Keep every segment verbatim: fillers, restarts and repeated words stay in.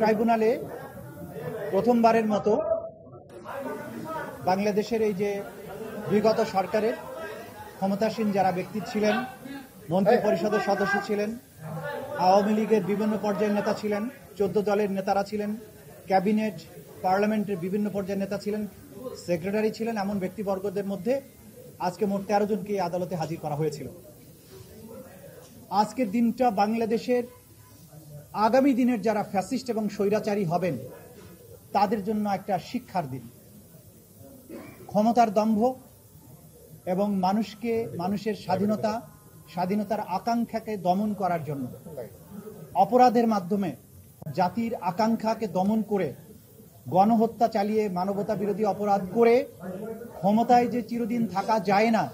ট্রাইব্যুনালে প্রথমবারের মতো বাংলাদেশের এই যে বিগত সরকারের ক্ষমতাসীন যারা ব্যক্তি ছিলেন, মন্ত্রী পরিষদের সদস্য ছিলেন, আওয়ামী লীগের বিভিন্ন পর্যায়ের নেতা ছিলেন, চোদ্দ দলের নেতারা ছিলেন, ক্যাবিনেট পার্লামেন্টের বিভিন্ন পর্যায়ের নেতা ছিলেন, সেক্রেটারি ছিলেন, এমন ব্যক্তিবর্গদের মধ্যে আজকে মোট তেরো জনকে আদালতে হাজির করা হয়েছিল। আজকের দিনটা বাংলাদেশের আগামী দিনের যারা ফ্যাসিস্ট এবং স্বৈরাচারী হবেন তাদের জন্য একটা শিক্ষার দিন। ক্ষমতার দম্ভ এবং মানুষকে মানুষের স্বাধীনতা স্বাধীনতার আকাঙ্ক্ষাকে দমন করার জন্য অপরাধের মাধ্যমে জাতির আকাঙ্ক্ষাকে দমন করে গণহত্যা চালিয়ে মানবতা বিরোধী অপরাধ করে ক্ষমতায় যে চিরদিন থাকা যায় না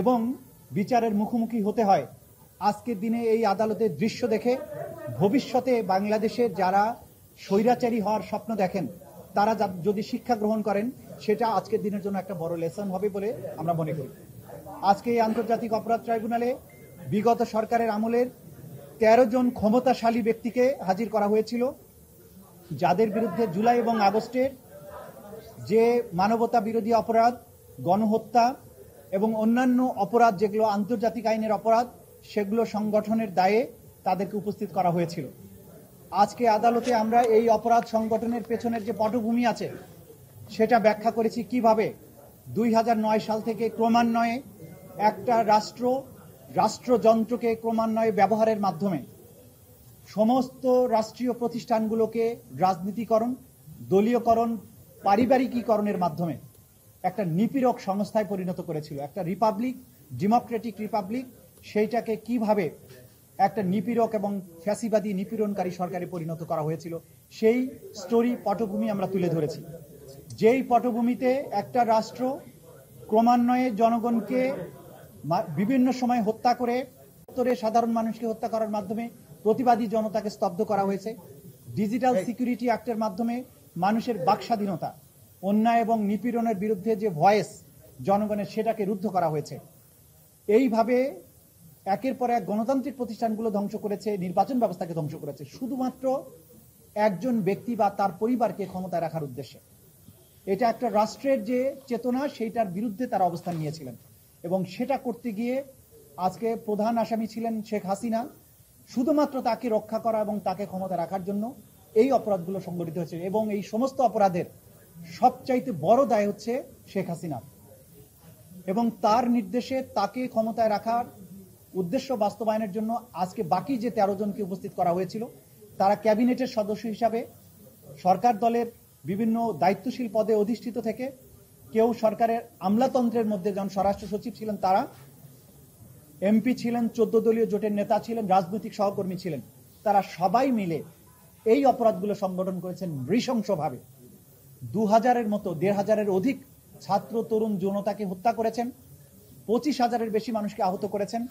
এবং বিচারের মুখোমুখি হতে হয়, আজকের দিনে এই আদালতের দৃশ্য দেখে ভবিষ্যতে বাংলাদেশের যারা স্বৈরাচারী হওয়ার স্বপ্ন দেখেন তারা যদি শিক্ষা গ্রহণ করেন সেটা আজকের দিনের জন্য একটা বড় লেসন হবে বলে আমরা মনে করি। আজকে এই আন্তর্জাতিক অপরাধ ট্রাইব্যুনালে বিগত সরকারের আমলের তেরো জন ক্ষমতাশালী ব্যক্তিকে হাজির করা হয়েছিল, যাদের বিরুদ্ধে জুলাই এবং আগস্টের যে মানবতা বিরোধী অপরাধ, গণহত্যা এবং অন্যান্য অপরাধ যেগুলো আন্তর্জাতিক আইনের অপরাধ সেগুলো সংগঠনের দায়ে তাদেরকে উপস্থিত করা হয়েছিল। আজকে আদালতে আমরা এই অপরাধ সংগঠনের পেছনের যে পটভূমি আছে সেটা ব্যাখ্যা করেছি কিভাবে দুই হাজার নয় সাল থেকে ক্রমান্বয়ে একটা রাষ্ট্র রাষ্ট্রযন্ত্রকে ক্রমান্বয়ে ব্যবহারের মাধ্যমে সমস্ত রাষ্ট্রীয় প্রতিষ্ঠানগুলোকে রাজনীতিকরণ, দলীয়করণ, পারিবারিকীকরণের মাধ্যমে একটা নিপীড়ক সংস্থায় পরিণত করেছিল। একটা রিপাবলিক, ডেমোক্রেটিক রিপাবলিক, সেইটাকে কিভাবে একটা নিপীড়ক এবং ফ্যাসিবাদী নিপীড়নকারী সরকারে পরিণত করা হয়েছিল সেই স্টোরি পটভূমি আমরা তুলে ধরেছি। যেই পটভূমিতে একটা রাষ্ট্র ক্রমান্বয়ে জনগণকে বিভিন্ন সময় হত্যা করে সাধারণ মানুষকে হত্যা করার মাধ্যমে প্রতিবাদী জনতাকে স্তব্ধ করা হয়েছে। ডিজিটাল সিকিউরিটি অ্যাক্টের মাধ্যমে মানুষের বাক স্বাধীনতা, অন্যায় এবং নিপীড়নের বিরুদ্ধে যে ভয়েস জনগণের সেটাকে রুদ্ধ করা হয়েছে। এইভাবে একের পর এক গণতান্ত্রিক প্রতিষ্ঠানগুলো ধ্বংস করেছে, নির্বাচন ব্যবস্থাকে ধ্বংস করেছে, শুধুমাত্র একজন ব্যক্তি বা তার পরিবারকে ক্ষমতায় রাখার উদ্দেশ্যে। এটা একটা রাষ্ট্রের যে চেতনা সেইটার বিরুদ্ধে তারা অবস্থান নিয়েছিলেন এবং সেটা করতে গিয়ে আজকে প্রধান আসামি ছিলেন শেখ হাসিনা। শুধুমাত্র তাকে রক্ষা করা এবং তাকে ক্ষমতা রাখার জন্য এই অপরাধগুলো সংগঠিত হয়েছে এবং এই সমস্ত অপরাধের সবচাইতে বড় দায় হচ্ছে শেখ হাসিনা এবং তার নির্দেশে তাকে ক্ষমতায় রাখার উদ্দেশ্য বাস্তবায়নের জন্য আজকে বাকি যে তেরো জনকে উপস্থিত করা হয়েছিল তারা ক্যাবিনেটের সদস্য হিসাবে সরকার দলের বিভিন্ন দায়িত্বশীল পদে অধিষ্ঠিত থেকে, কেউ সরকারের আমলাতন্ত্রের মধ্যে যেমন স্বরাষ্ট্র সচিব ছিলেন, তারা এমপি ছিলেন, চোদ্দ দলীয় জোটের নেতা ছিলেন, রাজনৈতিক সহকর্মী ছিলেন, তারা সবাই মিলে এই অপরাধগুলো সংগঠন করেছেন নৃশংসভাবে। দু হাজারের মতো দেড় হাজারের অধিক ছাত্র তরুণ জনতাকে হত্যা করেছেন, পঁচিশ হাজারের বেশি মানুষকে আহত করেছেন,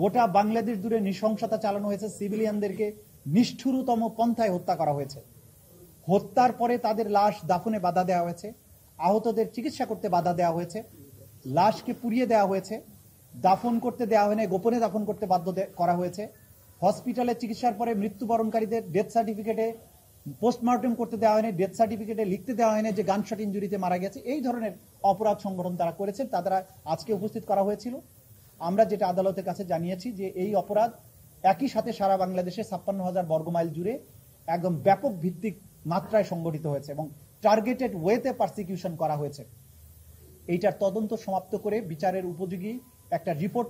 গোটা বাংলাদেশ জুড়ে নৃশংসতা চালানো হয়েছে, সিভিলিয়ানদেরকে নিষ্ঠুরতম পন্থায় হত্যা করা হয়েছে, হত্যার পরে তাদের লাশ দাফনে বাধা দেওয়া হয়েছে, আহতদের চিকিৎসা করতে বাধা দেওয়া হয়েছে, লাশকে পুড়িয়ে দেওয়া হয়েছে, দাফন করতে দেওয়া হয়নি, গোপনে দাফন করতে বাধ্য করা হয়েছে, হসপিটালে চিকিৎসার পরে মৃত্যুবরণকারীদের ডেথ সার্টিফিকেটে পোস্টমর্টম করতে দেওয়া হয়নি, ডেথ সার্টিফিকেটে লিখতে দেওয়া হয়নি যে গানশট ইঞ্জুরিতে মারা গেছে। এই ধরনের অপরাধ সংগঠন তারা করেছে, তারা আজকে উপস্থিত করা হয়েছিল। আমরা যেটা আদালতের কাছে জানিয়েছি যে এই অপরাধ একই সাথে সারা বাংলাদেশে ছাপ্পান্ন হাজার বর্গমাইল জুড়ে একদম ব্যাপক ভিত্তিক মাত্রায় সংগঠিত হয়েছে এবং টার্গেটেড ওয়েতে পারসিকিউশন করা হয়েছে। এইটার তদন্ত সমাপ্ত করে বিচারের উপযোগী একটা রিপোর্ট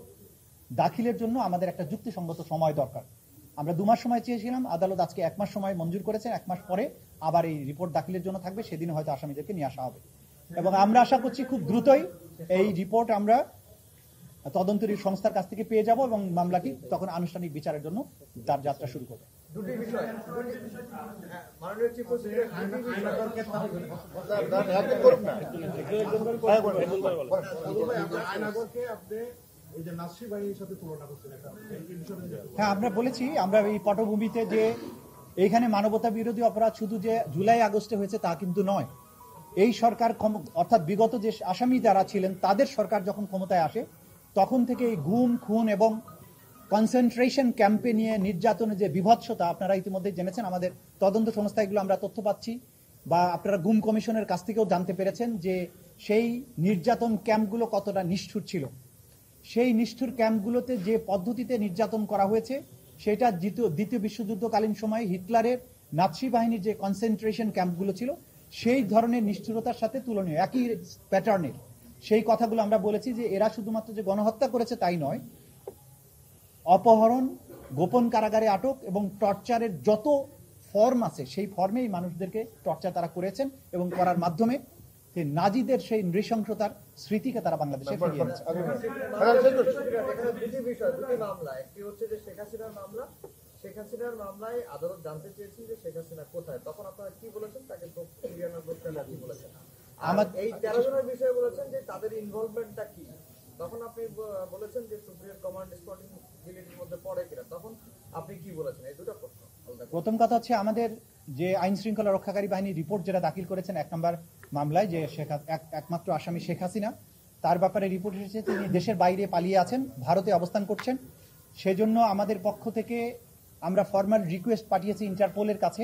দাখিলের জন্য আমাদের একটা যুক্তিসঙ্গত সময় দরকার। আমরা দুমাস সময় চেয়েছিলাম, আদালত আজকে এক মাস সময় মঞ্জুর করেছেন। এক মাস পরে আবার এই রিপোর্ট দাখিলের জন্য থাকবে, সেদিন হয়তো আসামিদেরকে নিয়ে আসা হবে এবং আমরা আশা করছি খুব দ্রুতই এই রিপোর্ট আমরা তদন্তকারী সংস্থার কাছ থেকে পেয়ে যাব এবং মামলাটি তখন আনুষ্ঠানিক বিচারের জন্য তার যাত্রা শুরু করবে। দুটি বিষয়, মাননীয় চিফ হুইপ আইনাগরকে আপনি এই যে নাসি বাহিনীর সাথে তুলনা করছেন, হ্যাঁ আমরা বলেছি আমরা এই পটভূমিতে যে এইখানে মানবতা বিরোধী অপরাধ শুধু যে জুলাই আগস্টে হয়েছে তা কিন্তু নয়। এই সরকার অর্থাৎ বিগত যে আসামি যারা ছিলেন তাদের সরকার যখন ক্ষমতায় আসে তখন থেকে এই গুম, খুন এবং কনসেন্ট্রেশন ক্যাম্পে নিয়ে নির্যাতনের যে বিভৎসতা আপনারা ইতিমধ্যে জেনেছেন, আমাদের তদন্ত সংস্থাগুলো আমরা তথ্য পাচ্ছি বা আপনারা গুম কমিশনের কাছ থেকেও জানতে পেরেছেন যে সেই নির্যাতন ক্যাম্পগুলো কতটা নিষ্ঠুর ছিল। সেই নিষ্ঠুর ক্যাম্পগুলোতে যে পদ্ধতিতে নির্যাতন করা হয়েছে সেটা দ্বিতীয় বিশ্বযুদ্ধকালীন সময়ে হিটলারের নাৎসি বাহিনীর যে কনসেন্ট্রেশন ক্যাম্পগুলো ছিল সেই ধরনের নিষ্ঠুরতার সাথে তুলনীয়, একই প্যাটার্নের। সেই কথাগুলো আমরা বলেছি যে এরা শুধুমাত্র যে গণহত্যা করেছে তাই নয়, অপহরণ, গোপন কারাগারে আটক এবং টর্চারের যত ফর্ম আছে সেই ফর্মেই মানুষদেরকে টর্চার তারা করেছেন এবং করার মাধ্যমে নাজিদের সেই নৃশংসতার স্মৃতিকে তারা বাংলাদেশে ফিরিয়ে এনেছে। একটি হচ্ছে যে শেখ হাসিনার মামলা, শেখ হাসিনার মামলায় আদালত জানতে চেয়েছি যে শেখ হাসিনা কোথায়, তখন আপনারা কি বলেছেন তাকে ফিরিয়ে আনার ব্যাপারে কি বলেছেন? আমার এই তেরো জনের বিষয়ে বলেছেন যে তাদের ইনভলভমেন্টটা কি, তখন আপনি বলেছেন যে সুপ্রিম কমান্ড স্পটিং ডিলিটের মধ্যে পড়ে কিনা, তখন আপনি কি বলেছেন? এই দুটো প্রশ্ন। প্রথম কথা হচ্ছে আমাদের যে আইন শৃঙ্খলা রক্ষাকারী বাহিনী রিপোর্ট যেটা দাখিল করেছেন এক নম্বর মামলায়, যে একমাত্র আসামি শেখ হাসিনা, তার ব্যাপারে রিপোর্ট এসেছে তিনি দেশের বাইরে পালিয়ে আছেন, ভারতে অবস্থান করছেন। সেজন্য আমাদের পক্ষ থেকে আমরা ফর্মাল রিকোয়েস্ট পাঠিয়েছি ইন্টারপোলের কাছে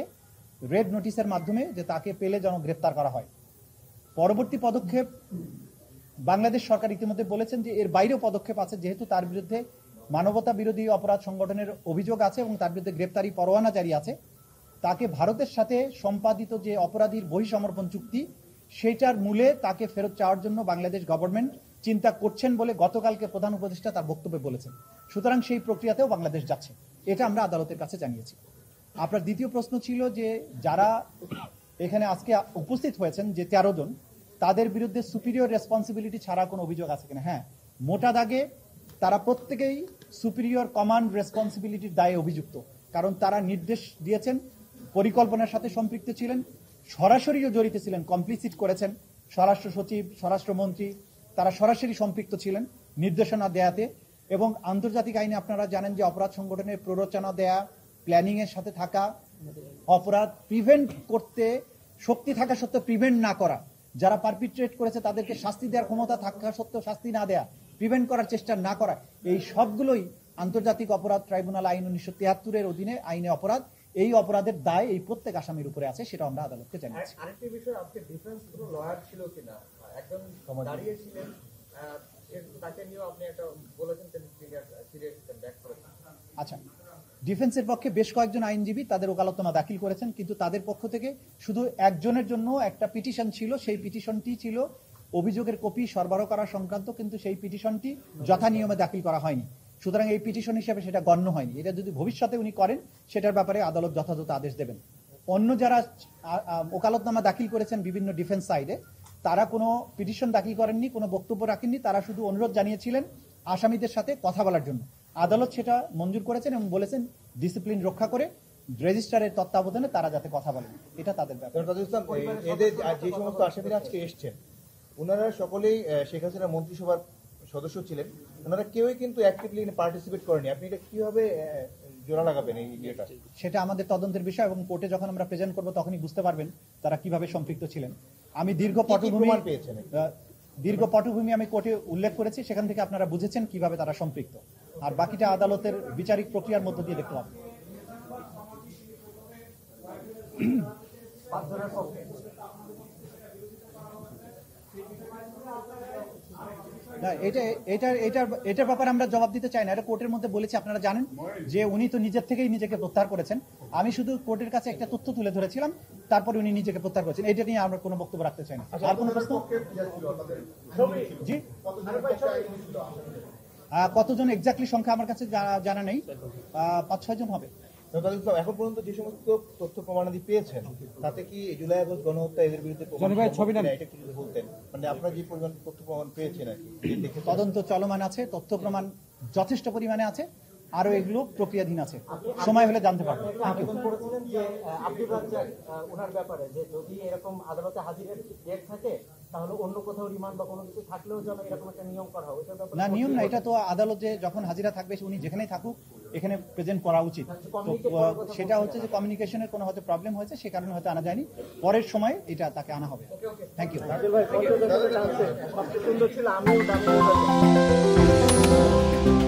রেড নোটিশের মাধ্যমে যে তাকে পেলে যেন গ্রেপ্তার করা হয়। পরবর্তী পদক্ষেপ বাংলাদেশ সরকার ইতিমধ্যে বলেছেন যে এর বাইরেও পদক্ষেপ আছে, যেহেতু তার বিরুদ্ধে মানবতা বিরোধী অপরাধ সংগঠনের অভিযোগ আছে এবং তার বিরুদ্ধে গ্রেপ্তারি পরোয়ানা জারি আছে। তাকে ভারতের সাথে সম্পাদিত যে অপরাধীর বহিঃসমর্পণ চুক্তি সেটার মূলে তাকে ফেরত চাওয়ার জন্য বাংলাদেশ গভর্নমেন্ট চিন্তা করছেন বলে গতকালকে প্রধান উপদেষ্টা তার বক্তব্যে বলেছেন। সুতরাং সেই প্রক্রিয়াতেও বাংলাদেশ যাচ্ছে, এটা আমরা আদালতের কাছে জানিয়েছি। আপনার দ্বিতীয় প্রশ্ন ছিল যে যারা এখানে আজকে উপস্থিত হয়েছেন যে তেরো জন, তাদের বিরুদ্ধে সুপিরিয়র রেসপন্সিবিলিটি ছাড়া কোনো অভিযোগ আছে কিনা? হ্যাঁ, মোটা দাগে তারা প্রত্যেকেই সুপিরিয়র কমান্ড রেসপন্সিবিলিটির দায়ে অভিযুক্ত, কারণ তারা নির্দেশ দিয়েছেন, পরিকল্পনার সাথে সম্পৃক্ত ছিলেন, সরাসরিও জড়িত ছিলেন, কমপ্লিসিট করেছেন। স্বরাষ্ট্র সচিব, স্বরাষ্ট্রমন্ত্রী তারা সরাসরি সম্পৃক্ত ছিলেন নির্দেশনা দেয়াতে। এবং আন্তর্জাতিক আইনে আপনারা জানেন যে অপরাধ সংগঠনের প্ররোচনা দেয়া, প্ল্যানিংয়ের সাথে থাকা, অপরাধ প্রিভেন্ট করতে শক্তি থাকা সত্ত্বেও প্রিভেন্ট না করা, যারা পারপিট্রেট করেছে তাদেরকে শাস্তি দেওয়ার ক্ষমতা থাকা সত্ত্বেও শাস্তি না দেয়া, প্রিভেন্ট করার চেষ্টা না করা, এই সবগুলোই আন্তর্জাতিক অপরাধ ট্রাইব্যুনাল আইন উনিশশো তিয়াত্তরের অধীনে আইনে অপরাধ, এই অপরাধের দায় এই প্রত্যেক আসামির উপরে আছে, সেটা আমরা আদালতকে জানিয়েছি। আরেকটি বিষয়, আজকে ডিফেন্স কোনো লয়ার ছিল কিনা, একজন দাঁড়িয়ে ছিলেন, তাকে নিয়ে আপনি একটা বলেছেন সিরিয়াস ব্যাক করেছেন। আচ্ছা, ডিফেন্সের পক্ষে বেশ কয়েকজন আইনজীবী তাদের ওকালতনামা দাখিল করেছেন, কিন্তু তাদের পক্ষ থেকে শুধু একজনের জন্য একটা পিটিশন ছিল, সেই পিটিশনটি ছিল অভিযোগের কপি সরবরাহ করা সংক্রান্ত, কিন্তু সেই পিটিশনটি যথা নিয়মে দাখিল করা হয়নি। সুতরাং এই পিটিশন হিসেবে সেটা গণ্য হয়নি। এটা যদি ভবিষ্যতে উনি করেন সেটার ব্যাপারে আদালত যথাযথ আদেশ দেবেন। অন্য যারা ওকালতনামা দাখিল করেছেন বিভিন্ন ডিফেন্স সাইডে, তারা কোনো পিটিশন দাখিল করেননি, কোনো বক্তব্য রাখেননি, তারা শুধু অনুরোধ জানিয়েছিলেন আসামিদের সাথে কথা বলার জন্য। আদালত সেটা মঞ্জুর করেছেন এবং বলেছেন ডিসিপ্লিন রক্ষা করে রেজিস্ট্রারের তত্ত্বাবধানে তারা যাতে কথা বলেন, এটা তাদের ব্যাপার। ওনারা সকলেই শেখ হাসিনা মন্ত্রিসভার সদস্য ছিলেন, ওনারা কেউই কিন্তু অ্যাক্টিভলি পার্টিসিপেট করেনি। আপনি এটা কিভাবে জোড়া লাগাবেন এই ইয়েটা? সেটা আমাদের তদন্তের বিষয় এবং কোর্টে যখন আমরা প্রেজেন্ট করবো তখনই বুঝতে পারবেন তারা কিভাবে সম্পৃক্ত ছিলেন। আমি দীর্ঘ পটভূমি পেয়েছেন, দীর্ঘ পটভূমি আমি কোর্টে উল্লেখ করেছি, সেখান থেকে আপনারা বুঝেছেন কিভাবে তারা সম্পৃক্ত, আর বাকিটা আদালতের বিচারিক প্রক্রিয়ার মধ্য দিয়ে দেখতে পাবেন। না, এটা এটা এটার এটার ব্যাপারে আমরা জবাব দিতে চাই না, এটা কোর্টের মধ্যে বলেছি। আপনারা জানেন যে উনি তো নিজের থেকেই নিজেকে প্রত্যাহার করেছেন, আমি শুধু কোর্টের কাছে একটা তথ্য তুলে ধরেছিলাম, তারপরে উনি নিজেকে প্রত্যাহার করেছেন। এটা নিয়ে আমরা কোনো বক্তব্য রাখতে চাই না। আর কোনো প্রশ্ন? জি, কতজন এক্স্যাক্টলি সংখ্যা আমার কাছে জানা নেই, পাঁচ ছয় জন হবে। এখন পর্যন্ত যে সমস্ত তথ্য প্রমাণাদি পেয়েছেন তাতে কি জুলাই আগস্ট গণহত্যা এদের বিরুদ্ধে বলতেন, মানে আপনারা যে পরিমাণ তথ্য প্রমাণ পেয়েছেন আর কি? তদন্ত চলমান আছে, তথ্য প্রমাণ যথেষ্ট পরিমাণে আছে, আরো এগুলো প্রক্রিয়াধীন আছে, সময় হলে জানতে পারবো। ওনার ব্যাপারে যে যদি এরকম আদালতে হাজিরের ডেট থাকে তাহলে অন্য কোথাও রিমান্ড বা কোনো কিছু থাকলেও যেন এরকম একটা নিয়ম করা হয়। না, নিয়ম না, এটা তো আদালতে যখন হাজিরা থাকবে উনি যেখানেই থাকুক এখানে প্রেজেন্ট করা উচিত। সেটা হচ্ছে যে কমিউনিকেশনের কোনো হয়তো প্রবলেম হয়েছে, সে কারণে হয়তো আনা যায়নি, পরের সময় এটা তাকে আনা হবে। Thank you. সবচেয়ে সুন্দর ছিল আমি